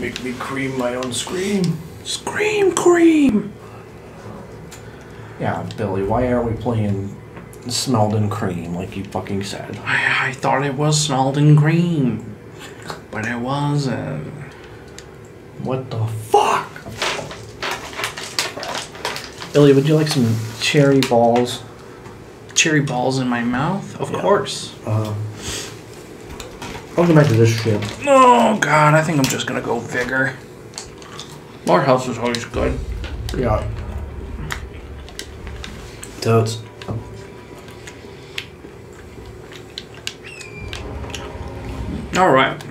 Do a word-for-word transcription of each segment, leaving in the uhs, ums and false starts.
make me cream my own scream. Scream cream! Yeah, Billy, why are we playing Smelled and Cream like you fucking said? I, I thought it was Smelled and Cream, but it wasn't. What the fuck? Billy, would you like some cherry balls? Cherry balls in my mouth? Of yeah. course. Uh, I'll go back to this shit. Oh god, I think I'm just gonna go vigor. More health is always good. Yeah. Toads. Alright.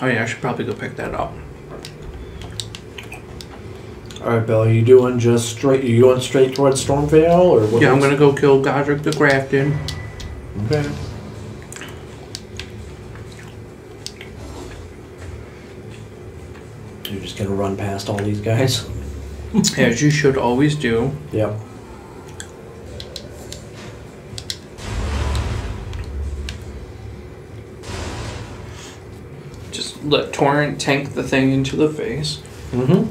Oh yeah, I should probably go pick that up. Alright, Billy, you doing just straight? You going straight towards Stormveil, or what? Yeah, I'm gonna go kill Godric the Grafton. Okay. You're just gonna run past all these guys? As you should always do. Yep. Just let Torrent tank the thing into the face. Mm-hmm.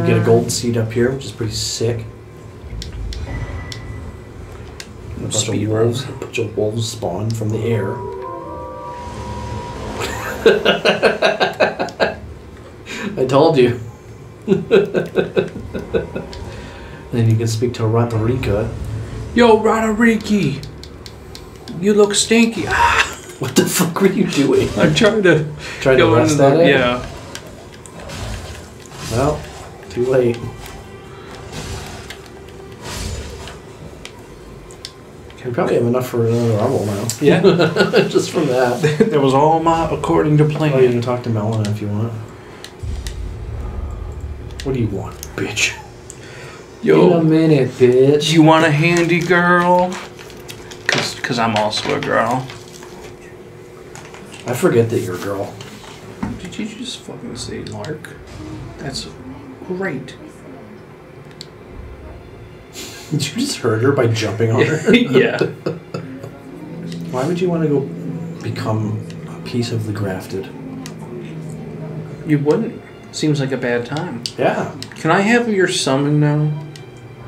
You get a gold seed up here, which is pretty sick. A bunch of wolves, a bunch of wolves spawn from the air. I told you. Then you can speak to Roderika. Yo, Roderika, you look stinky. What the fuck were you doing? I'm trying to trying to rest that in. Yeah. Well, too late. We probably have enough for another level now. Yeah. Just from that. That was all my according to plan. Oh, you can talk to Melina if you want. What do you want, bitch? Yo. In a minute, bitch. You want a handy girl? Cause, Cause I'm also a girl. I forget that you're a girl. Did you just fucking say Lark? That's great. Did you just hurt her by jumping on her? Yeah. Why would you want to go become a piece of the grafted? You wouldn't. Seems like a bad time. Yeah. Can I have your summon now?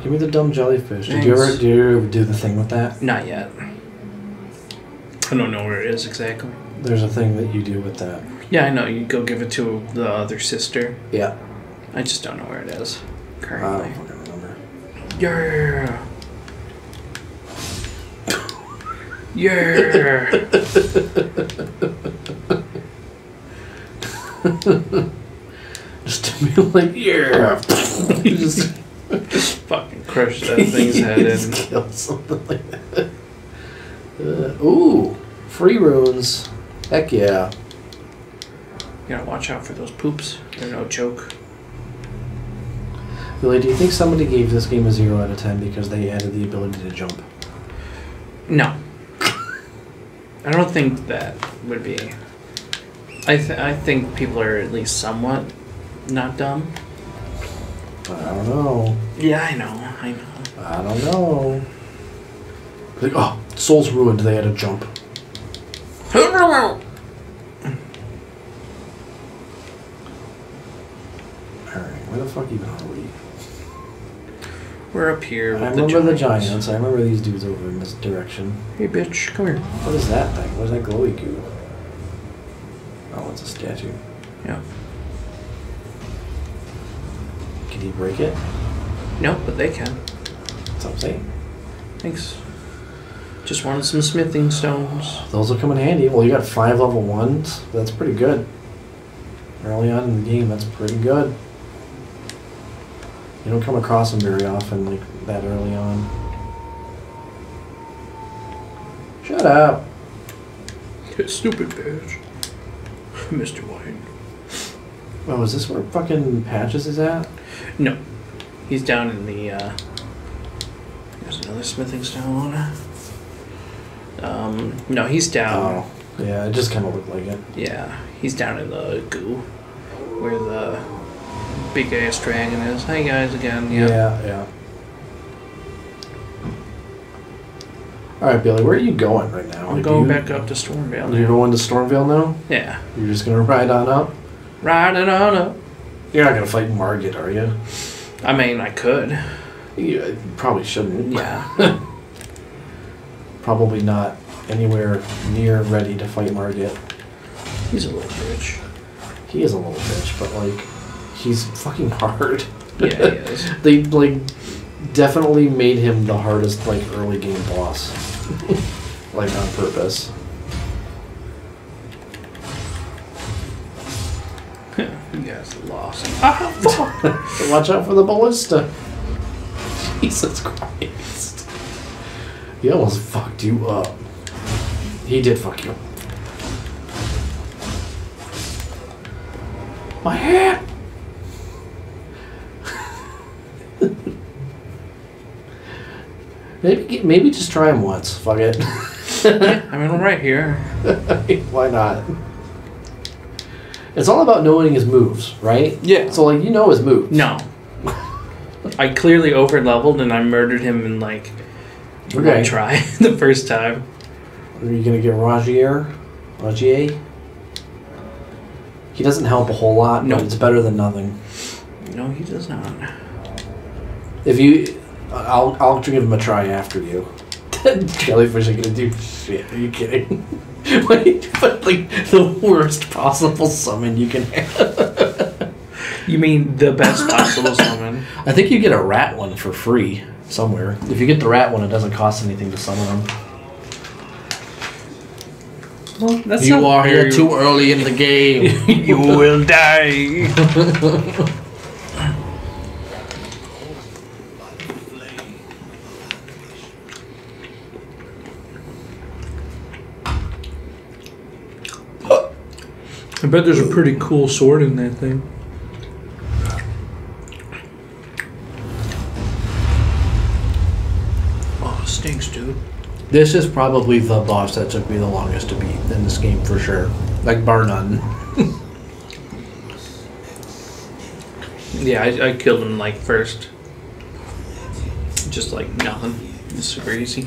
Give me the dumb jellyfish. Thanks. Did you ever do, you ever do the thing with that? Not yet. I don't know where it is exactly. There's a thing that you do with that. Yeah, I know. You go give it to the other sister. Yeah. I just don't know where it is currently. Um, Yeah. Yeah. Just to be like, yeah. just, just fucking crush that thing's head in. Kill something like that. Uh, ooh, free runes. Heck yeah. You gotta watch out for those poops. They're no joke. Billy, do you think somebody gave this game a zero out of ten because they added the ability to jump? No. I don't think that would be... I, th I think people are at least somewhat not dumb. I don't know. Yeah, I know. I know. I don't know. Like, oh, Soul's Ruined, they had a jump. Alright, where the fuck even are we? We're up here. With I remember the giants. the giants. I remember these dudes over in this direction. Hey, bitch, come here. What is that thing? What is that glowy goo? Oh, it's a statue. Yeah. Can he break it? No, but they can. That's what I'm saying. Thanks. Just wanted some smithing stones. Those will come in handy. Well, you got five level ones. That's pretty good. Early on in the game, that's pretty good. You don't come across them very often, like, that early on. Shut up! Hey, stupid bitch. Mister White. Oh, is this where fucking Patches is at? No. He's down in the, uh... There's another smithing stone. Um, no, he's down... Oh, yeah, it just kind of looked like it. Yeah, he's down in the goo. Where the... big ass dragon is. Hey guys again. Yeah, yeah. yeah. All right, Bailey, where are you going right now? I'm like, going you, back up to Stormveil now. You're going to Stormveil now? Yeah. You're just going to ride on up? Ride it on up. You're not going to fight Margit, are you? I mean, I could. You probably shouldn't. Yeah. Probably not anywhere near ready to fight Margit. He's a little bitch. He is a little bitch, but, like, he's fucking hard. Yeah, he is. They, like, definitely made him the hardest, like, early game boss. Like, on purpose. You guys lost. Ah, fuck! Watch out for the ballista. Jesus Christ. He almost fucked you up. He did fuck you. My hat! Maybe, maybe just try him once. Fuck it. I mean, I'm right here. Why not? It's all about knowing his moves, right? Yeah. So, like, you know his moves. No. I clearly over-leveled and I murdered him in, like, okay. one try the first time. Are you going to get Rogier? Rogier? He doesn't help a whole lot, no. but it's better than nothing. No, he does not. If you... I'll, I'll give him a try after you. Jellyfish ain't gonna do shit. Are you kidding? But, like, the worst possible summon you can have. You mean the best possible summon? I think you get a rat one for free somewhere. If you get the rat one, it doesn't cost anything to summon them. Well, that's you are here too early in the game. You will die. I bet there's a pretty cool sword in that thing. Oh, it stinks, dude. This is probably the boss that took me the longest to beat in this game, for sure. Like, bar none. Yeah, I, I killed him, like, first. Just, like, nothing. It's super easy.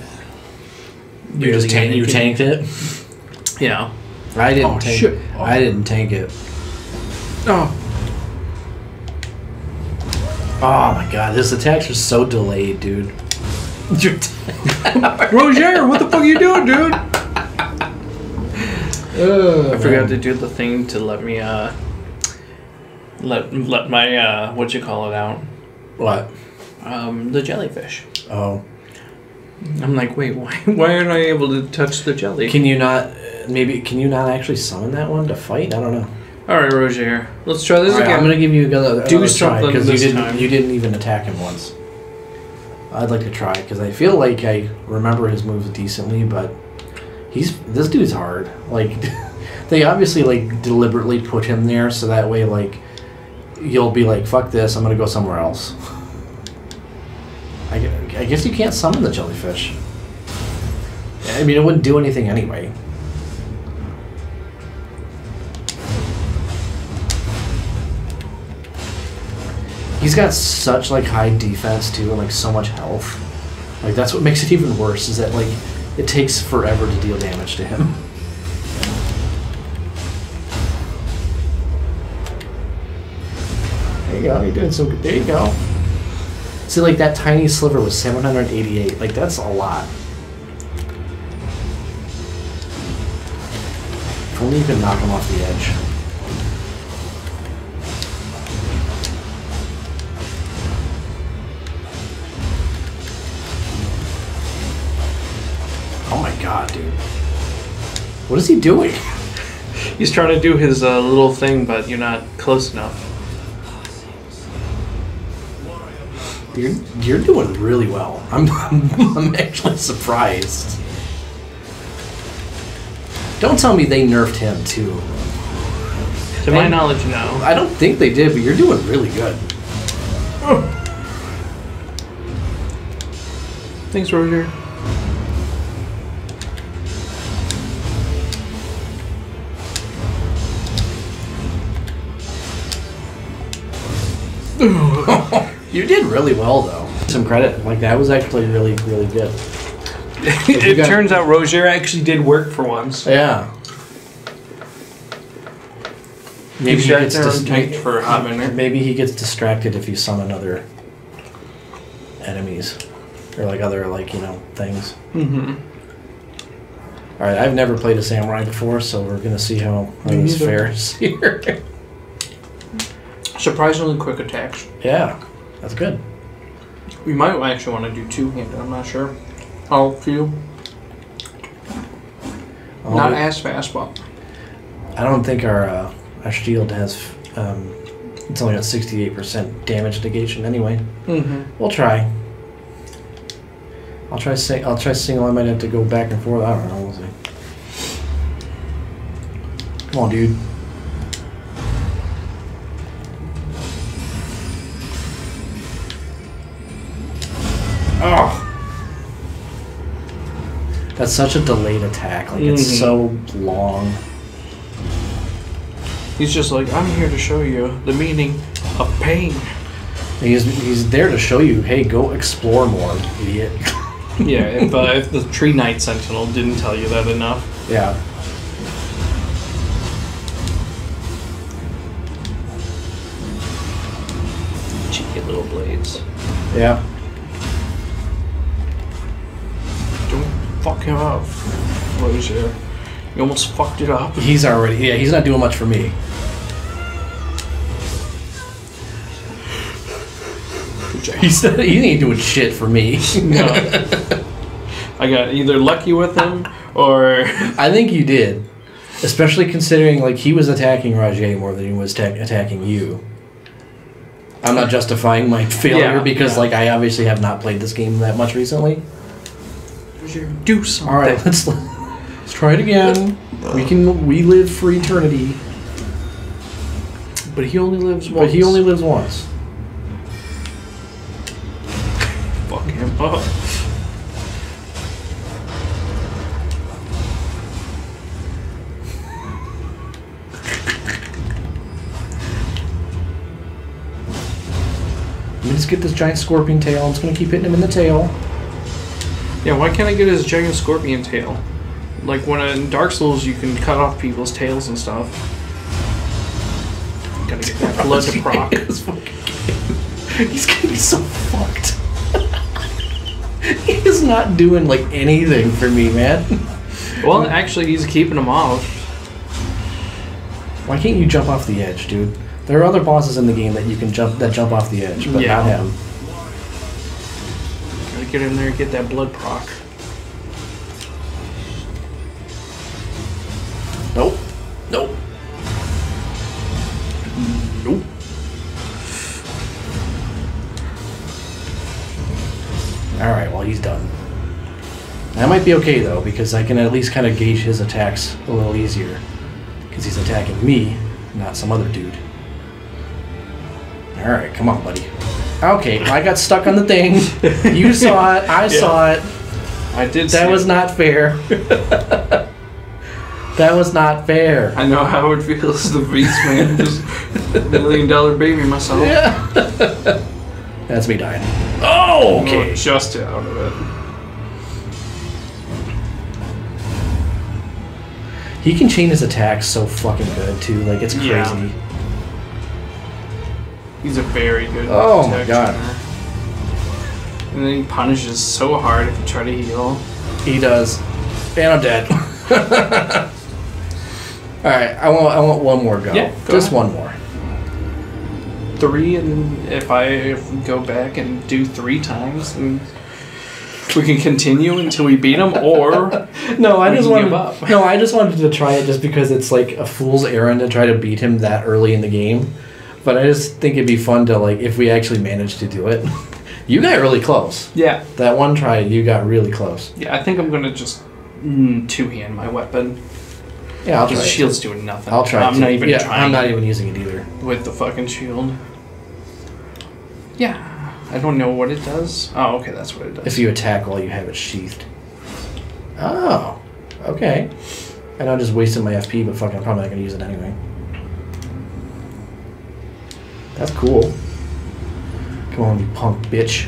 You just tan you tanked it? Yeah. I didn't oh, tank shit. Oh. I didn't tank it. Oh. Oh my god, this attack's just so delayed, dude. Rogier, what the fuck are you doing, dude? Oh, I forgot man. to do the thing to let me uh let let my uh what you call it out. What? Um the jellyfish. Oh. I'm like, wait, why why aren't I able to touch the jelly? Can you not Maybe, can you not actually summon that one to fight? I don't know. All right, Rogier. Let's try this right, again. I'm going to give you another, Do another try, because you didn't, you didn't even attack him once. I'd like to try, because I feel like I remember his moves decently, but he's this dude's hard. Like, they obviously, like, deliberately put him there, so that way, like, you'll be like, fuck this, I'm going to go somewhere else. I, I guess you can't summon the jellyfish. I mean, it wouldn't do anything anyway. He's got such, like, high defense, too, and, like, so much health. Like, that's what makes it even worse, is that, like, it takes forever to deal damage to him. There you go, you're doing so good. There you go. See, like, that tiny sliver was seven hundred eighty-eight. Like, that's a lot. If only you can knock him off the edge. God, dude. What is he doing? He's trying to do his uh, little thing, but you're not close enough. You're, you're doing really well. I'm, I'm, I'm actually surprised. Don't tell me they nerfed him, too. To my knowledge, no. I don't think they did, but you're doing really good. Thanks, Rogier. You did really well, though. Some credit. Like, that was actually really, really good. It got... turns out Rogier actually did work for once. Yeah. Maybe he, gets distra for he, maybe he gets distracted if you summon other enemies. Or like other, like, you know, things. Mm-hmm. Alright, I've never played a samurai before, so we're going to see how this fares here. Surprisingly quick attacks. Yeah, that's good. We might actually want to do two-handed, I'm not sure. How few? Oh, not as fast, but... I don't think our... Uh, Our shield has, um, it's only got sixty-eight percent damage negation anyway. Mm-hmm. We'll try. I'll try sing, I'll try single. I might have to go back and forth. I don't know. We'll see. Come on, dude. Oh! That's such a delayed attack. Like, mm-hmm. It's so long. He's just like, I'm here to show you the meaning of pain. He's, he's there to show you, hey, go explore more, idiot. Yeah, if, uh, if the Tree Knight Sentinel didn't tell you that enough. Yeah. Cheeky little blades. Yeah. Don't fuck him up, Rogier. You almost fucked it up. He's already, yeah, he's not doing much for me. He's, he ain't doing shit for me. No. I got either lucky with him, or... I think you did. Especially considering, like, he was attacking Rogier more than he was attacking you. I'm not justifying my failure, yeah, because, yeah. like, I obviously have not played this game that much recently. Do something. All right, let's... Let's try it again. We can we live for eternity. But he only lives once. But he only lives once. Fuck him up. Let me just get this giant scorpion tail. I'm just gonna keep hitting him in the tail. Yeah, why can't I get his giant scorpion tail? Like, when in Dark Souls, you can cut off people's tails and stuff. Gotta get that blood to proc. He's getting so fucked. He is not doing, like, anything for me, man. Well, actually, he's keeping them off. Why can't you jump off the edge, dude? There are other bosses in the game that you can jump that jump off the edge, but yeah. Not him. Gotta get in there and get that blood proc. Nope. Nope. Nope. Alright, well, he's done. That might be okay, though, because I can at least kind of gauge his attacks a little easier. Because he's attacking me, not some other dude. Alright, come on, buddy. Okay, I got stuck on the thing. You saw it. I yeah. saw it. I did see it. That was not fair. That was not fair. I know how it feels, the beast man. Just a million dollar baby myself. Yeah. That's me dying. Oh, okay. Just out of it. He can chain his attacks so fucking good, too. Like, it's crazy. Yeah. He's a very good Oh, my God. Trainer. And then he punishes so hard if you try to heal. He does. And I'm dead. All right, I want I want one more go. Yeah, go just ahead. One more. Three, and if I if we go back and do three times, and we can continue until we beat them. Or no, I we just can wanted give up. No, I just wanted to try it just because it's like a fool's errand to try to beat him that early in the game. But I just think it'd be fun to like if we actually managed to do it. You got really close. Yeah, that one try you got really close. Yeah, I think I'm gonna just mm, two-hand my weapon. Yeah, I'll try. The shield's doing nothing. I'll try. I'm to. not even yeah, trying. I'm not even using it either. With the fucking shield. Yeah. I don't know what it does. Oh, okay, that's what it does. If you attack while you have it sheathed. Oh. Okay. And I'm just wasting my F P, but fucking I'm probably not going to use it anyway. That's cool. Come on, you punk bitch.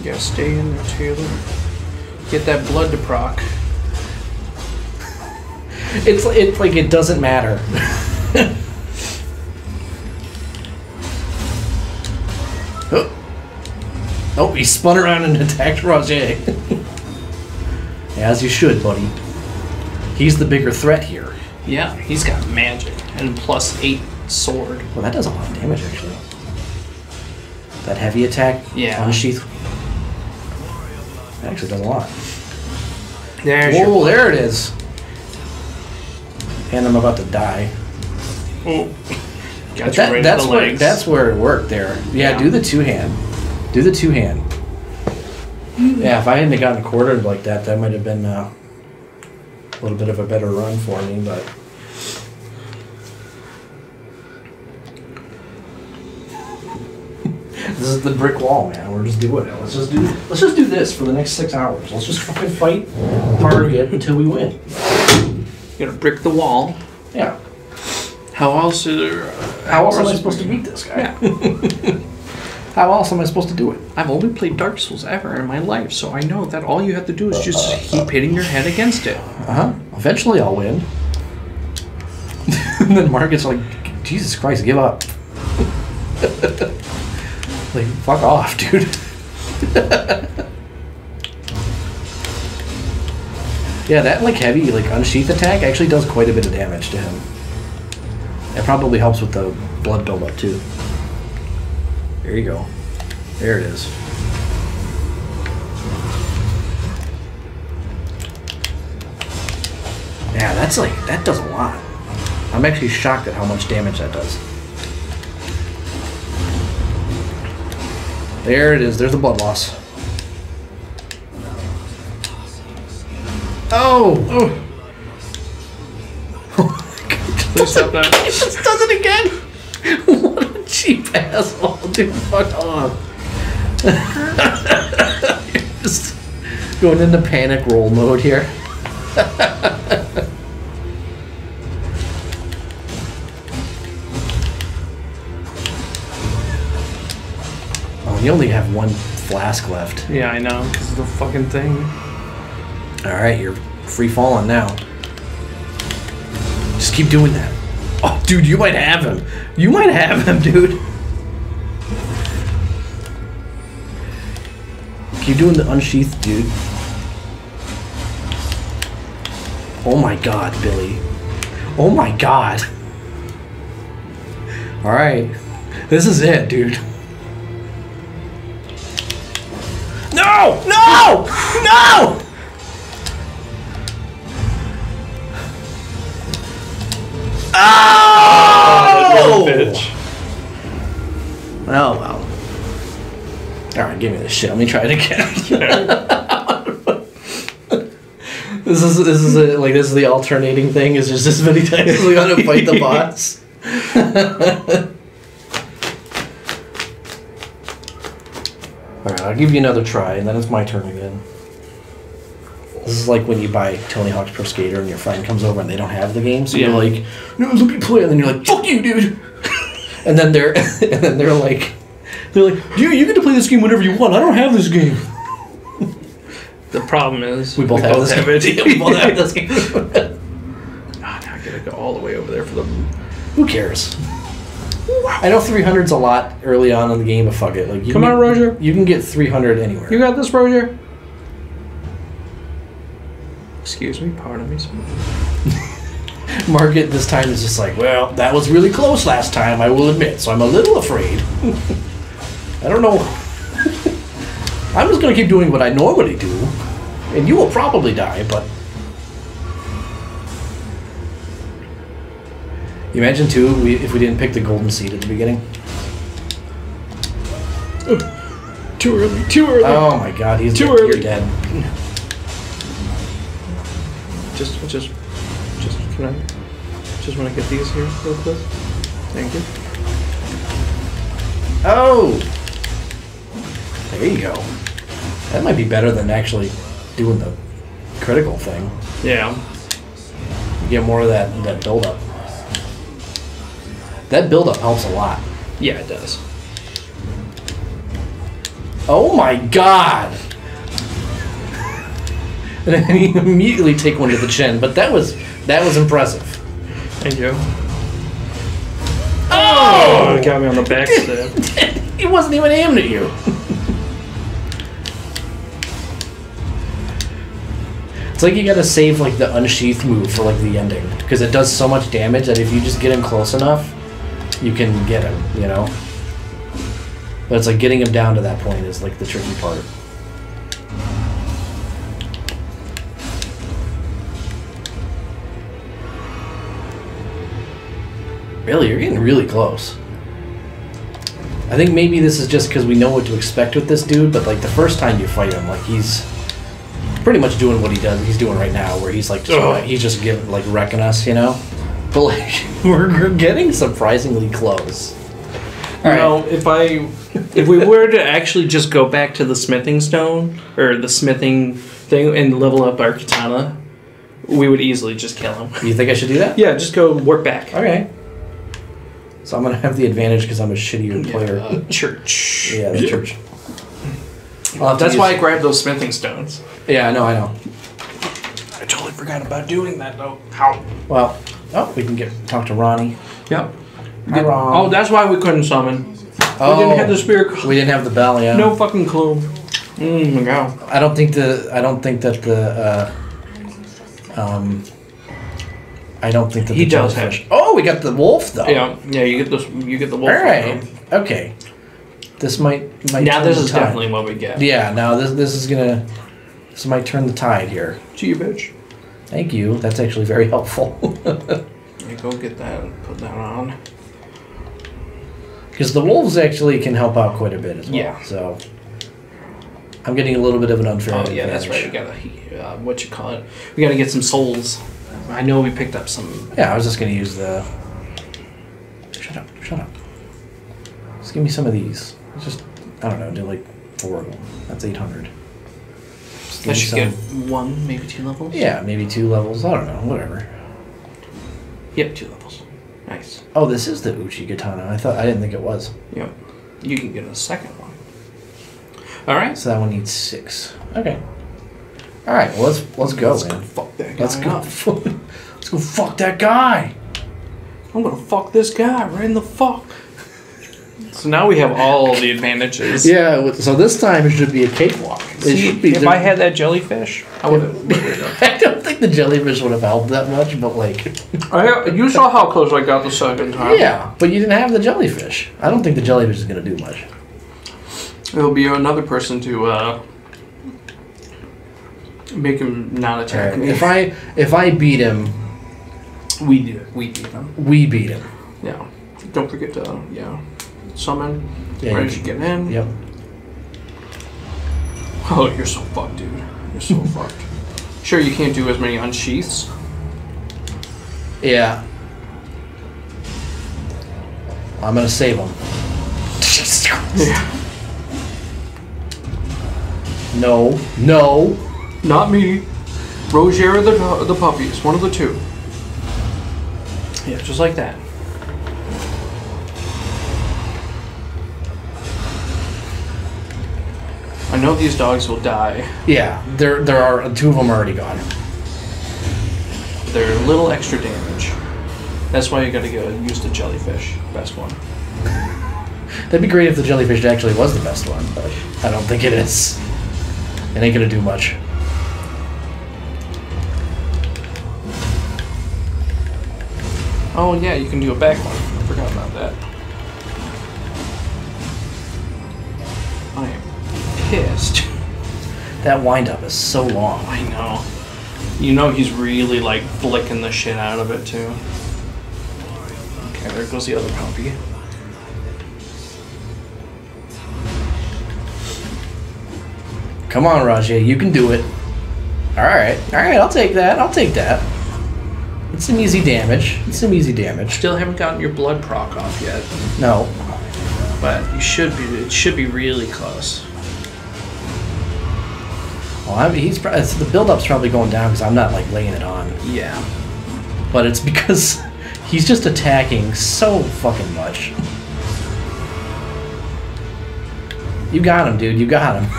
You gotta stay in there, Taylor. Get that blood to proc. It's, it's like it doesn't matter. Oh. Oh, he spun around and attacked Rogier. As you should, buddy. He's the bigger threat here. Yeah, he's got magic and plus eight sword. Well, that does a lot of damage, actually. That heavy attack, yeah. Unsheath. That actually does a lot. There's Whoa, there it is. And I'm about to die. Oh. Got that, right that's, the where, legs. That's where it worked there. Yeah, yeah, do the two-hand. Do the two-hand. Mm-hmm. Yeah, if I hadn't gotten quartered like that, that might have been uh, a little bit of a better run for me, but... This is the brick wall, man. We're just doing it. Let's just do. Let's just do this for the next six hours. Let's just fucking fight Target until we win. You gotta brick the wall. Yeah. How else is there, uh, How else am I supposed to beat this guy? Yeah. How else am I supposed to do it? I've only played Dark Souls ever in my life, so I know that all you have to do is just uh, uh, keep uh, hitting your head against it. Uh huh. Eventually, I'll win. And then Margit's like, "Jesus Christ, give up." Like, fuck off, dude. Yeah, that like heavy like unsheath attack actually does quite a bit of damage to him. It probably helps with the blood buildup too. There you go. There it is. Yeah, that's like that does a lot. I'm actually shocked at how much damage that does. There it is. There's the blood loss. Oh! Oh. It does it, does it again! What a cheap asshole, dude. Fuck off. You're just going into panic roll mode here. You only have one flask left. Yeah, I know, because of the fucking thing. Alright, you're free falling now. Just keep doing that. Oh, dude, you might have him. You might have him, dude. Keep doing the unsheathed, dude. Oh my god, Billy. Oh my god. Alright. This is it, dude. No! No! No! Oh! Bitch. Oh, well. Alright, give me this shit. Let me try it again. This is this is a, like this is the alternating thing, is just as many times we gotta fight the bots. Alright, I'll give you another try, and then it's my turn again. This is like when you buy Tony Hawk's Pro Skater and your friend comes over and they don't have the game, so yeah. You're like, no, let me play, and then you're like, fuck you, dude! And then they're and then they're like, they're like, dude, you get to play this game whenever you want, I don't have this game. The problem is, we both, we have, both this have it. We both have this game. Oh, now I gotta go all the way over there for the... Who cares? I know three hundred's a lot early on in the game, but fuck it. Like, you Come can, on, Roger. You can get three hundred anywhere. You got this, Roger. Excuse me, pardon me. Margit this time is just like, well, that was really close last time, I will admit, so I'm a little afraid. I don't know. I'm just going to keep doing what I normally do, and you will probably die, but... Imagine, too, we, if we didn't pick the golden seed at the beginning. Oh, too early, too early. Oh, my God, he's too early. You're dead. Just, just, just, can I, just want to get these here real quick. Thank you. Oh! There you go. That might be better than actually doing the critical thing. Yeah. You get more of that, that build-up. That build-up helps a lot. Yeah, it does. Oh my god! And then you immediately take one to the chin, but that was that was impressive. Thank you. Oh! Oh, got me on the back step. It wasn't even aimed at you. It's like you gotta save like the unsheathed move for like the ending, because it does so much damage that if you just get him close enough, you can get him, you know? But it's like getting him down to that point is like the tricky part. Really, you're getting really close. I think maybe this is just because we know what to expect with this dude, but like the first time you fight him, like he's pretty much doing what he does, he's doing right now, where he's like, just, oh. he's just giving, like wrecking us, you know? But like, we're, we're getting surprisingly close. All right. No, if I, if we were to actually just go back to the smithing stone or the smithing thing and level up our katana, we would easily just kill him. You think I should do that? Yeah, just go work back. Okay. So I'm gonna have the advantage because I'm a shittier player. Yeah, uh, church. Yeah, the church. That's why I grabbed those smithing stones. Yeah, I know, I know. I totally forgot about doing that though. How? Well, oh, we can get talk to Ronnie. Yep. Did, oh, that's why we couldn't summon. Oh, we didn't have the spirit. We didn't have the bell. Yeah. No fucking clue. Mm, my God. I don't think the. I don't think that the. Uh, um. I don't think that he the does have. Oh, we got the wolf though. Yeah. Yeah. You get the. You get the wolf. All right. Though. Okay. This might. might now this is tide. Definitely what we get. Yeah. Now this. This is gonna. This might turn the tide here. To you, bitch. Thank you. That's actually very helpful. You go get that. And put that on. Because the wolves actually can help out quite a bit as well. Yeah. So I'm getting a little bit of an unfair advantage. Oh yeah, that's right. We gotta uh, what you call it? We gotta get some souls. I know we picked up some. Yeah, I was just gonna use the. Shut up! Shut up! Just give me some of these. Just I don't know, do like four of them. That's eight hundred. I should get one, maybe two levels. Yeah, maybe two levels. I don't know, whatever. Yep, two levels. Nice. Oh, this is the Uchigatana. I thought I didn't think it was. Yeah. You can get a second one. Alright. So that one needs six. Okay. Alright, well let's let's go. Let's man. go fuck that guy. Let's go Let's go fuck that guy. I'm gonna fuck this guy right in the fuck. So now we have all the advantages. Yeah, so this time it should be a cakewalk. It See, should be if I had that jellyfish, I would have. I don't think the jellyfish would have helped that much, but like... I, you saw how close I got the second time. Yeah, but you didn't have the jellyfish. I don't think the jellyfish is going to do much. It'll be another person to uh, make him not attack right. me. If I, if I beat him... We do. We beat him. We beat him. Yeah. Don't forget to... Yeah. Summon. Yeah, Ready to get in. Yep. Oh, you're so fucked, dude. You're so fucked. Sure, you can't do as many unsheaths. Yeah. I'm gonna save him. Yeah. No. No. Not me. Rogier or the, the puppies. One of the two. Yeah, just like that. I know these dogs will die. Yeah, there there are two of them already gone. They're a little extra damage. That's why you gotta go use the jellyfish, best one. That'd be great if the jellyfish actually was the best one, but I don't think it is. It ain't gonna do much. Oh yeah, you can do a back one. I forgot about that. Pissed. That wind-up is so long. I know. You know he's really, like, flicking the shit out of it, too. Okay, there goes the other puppy. Come on, Rogier. You can do it. Alright. Alright, I'll take that. I'll take that. It's some easy damage. It's some easy damage. Still haven't gotten your blood proc off yet. No. But you should be. It should be really close. Well, I mean, he's probably, the build-up's probably going down because I'm not like laying it on. Yeah. But it's because he's just attacking so fucking much. You got him, dude. You got him.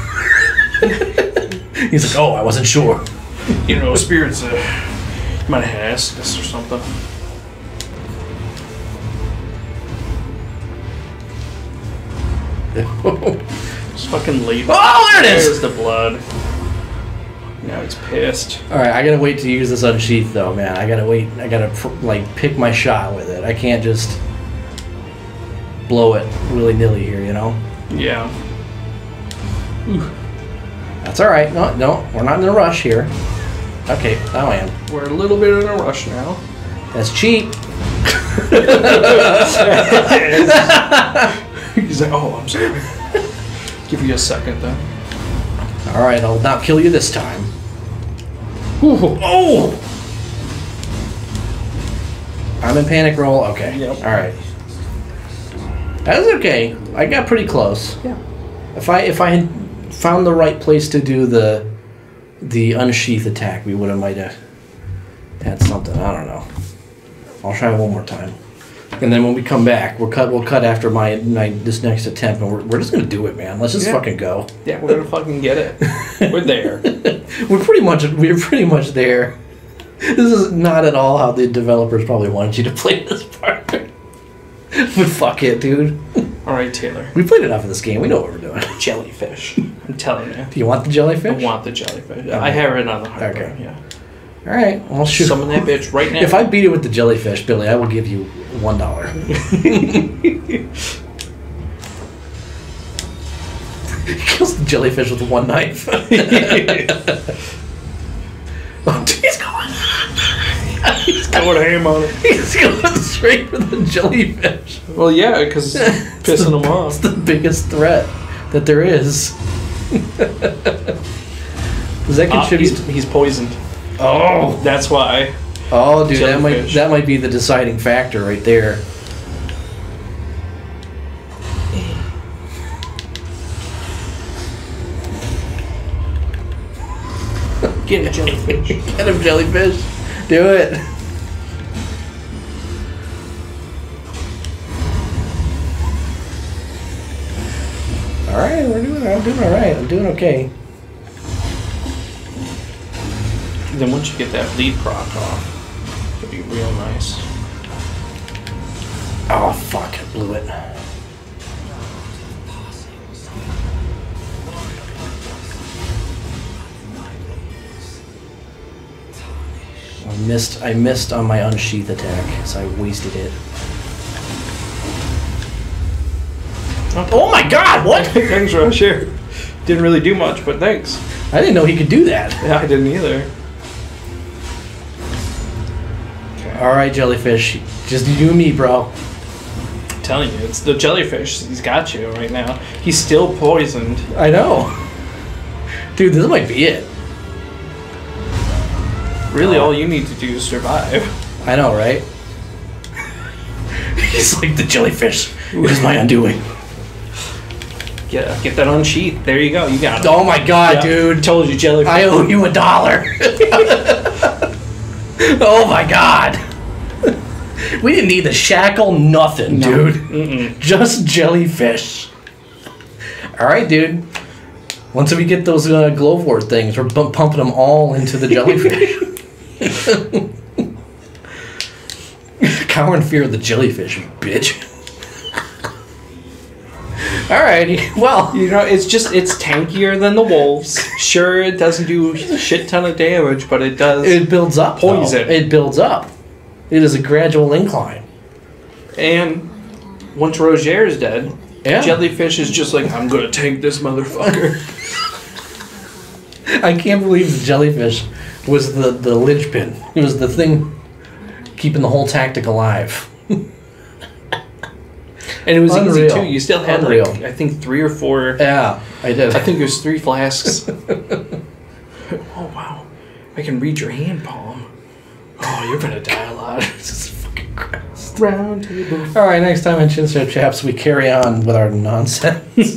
He's like, oh, I wasn't sure. You know, spirits uh, might have asked us or something. Just fucking leave. Oh, there it is! There's the blood. Now he's pissed. All right, I gotta wait to use this unsheath, though, man. I gotta wait. I gotta like pick my shot with it. I can't just blow it willy nilly here, you know? Yeah. Ooh. That's all right. No, no, we're not in a rush here. Okay, now I am. We're a little bit in a rush now. That's cheap. He's like, oh, I'm sorry. Give you a second, though. All right, I'll not kill you this time. Ooh, oh! I'm in panic roll. Okay. Yep. All right. That's okay. I got pretty close. Yeah. If I if I had found the right place to do the the unsheath attack, we would have might have had something. I don't know. I'll try one more time, and then when we come back, we'll cut. We'll cut after my, my this next attempt, and we're we're just gonna do it, man. Let's just yeah. fucking go. Yeah, we're gonna fucking get it. We're there. We're pretty much we're pretty much there. This is not at all how the developers probably wanted you to play this part. But fuck it, dude. All right, Taylor. We played enough of this game. We know what we're doing. Jellyfish. I'm telling you. Do you want the jellyfish? I want the jellyfish. Yeah. I have it on the hard drive. Okay. Yeah. All right. I'll shoot. Summon that bitch right now. If I beat it with the jellyfish, Billy, I will give you one dollar. He kills the jellyfish with one knife. Oh, he's going. He's going ham on it. He's going straight for the jellyfish. Well, yeah, because it's pissing the, them off. It's the biggest threat that there is. Does that contribute? Oh, he's, he's poisoned. Oh, that's why. Oh, dude, jellyfish. that might that might be the deciding factor right there. Get him, jellyfish. Get him, jellyfish. Do it. All right, we're doing. I'm doing all right. I'm doing okay. Then once you get that bleed proc off, it'd be real nice. Oh fuck! I blew it. I missed. I missed on my unsheath attack, so I wasted it. Okay. Oh my god! What? Thanks, Rogier. Didn't really do much, but thanks. I didn't know he could do that. Yeah, I didn't either. Okay. All right, jellyfish. Just you and me, bro. I'm telling you, it's the jellyfish. He's got you right now. He's still poisoned. I know. Dude, this might be it. Really, all you need to do is survive. I know, right? He's like, the jellyfish is my undoing. Get, get that unsheathed. There you go. You got it. Oh my god, yeah. Dude. Told you, jellyfish. I owe you a dollar. Oh my god. We didn't need the shackle, nothing, no. Dude. Mm-mm. Just jellyfish. All right, dude. Once we get those uh, Glowvor things, we're bump pumping them all into the jellyfish. Cower in fear of the jellyfish, you bitch. Alrighty, well, you know, it's just, it's tankier than the wolves. Sure, it doesn't do a shit ton of damage, but it does. It builds up. Poison. Though. It builds up. It is a gradual incline. And once Rogier is dead, yeah. Jellyfish is just like, I'm gonna tank this motherfucker. I can't believe the jellyfish was the, the linchpin. It was the thing keeping the whole tactic alive. And it was Unreal. easy, too. You still had, Unreal. like, I think three or four... Yeah, I did. I think it was three flasks. Oh, wow. I can read your hand palm. Oh, you're going to die a lot. This is fucking Christ. Round table. All right, next time on Chinstrap Chaps, we carry on with our nonsense.